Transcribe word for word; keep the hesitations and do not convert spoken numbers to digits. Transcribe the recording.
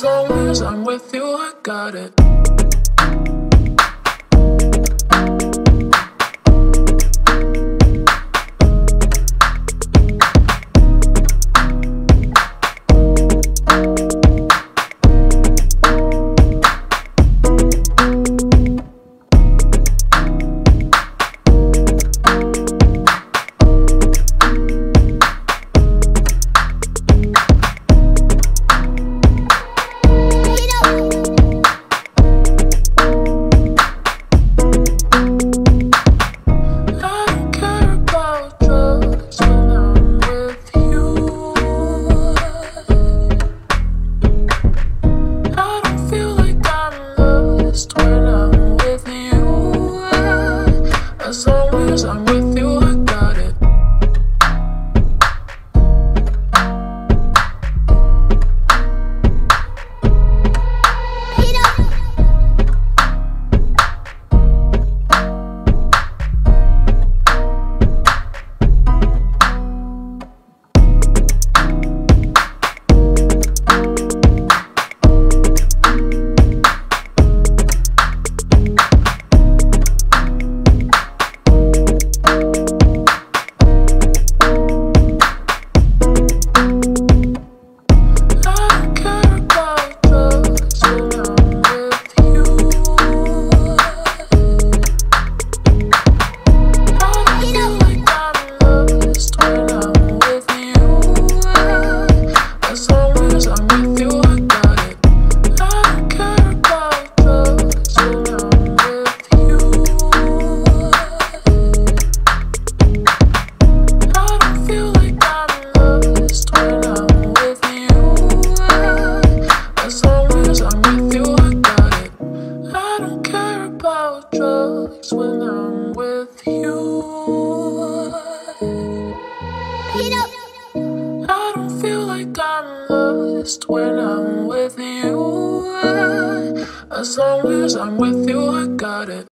as long as I'm with you, I got it. As long as I'm with you, I got it. When I'm with you, I don't feel like I'm lost when I'm with you. As long as I'm with you, I got it.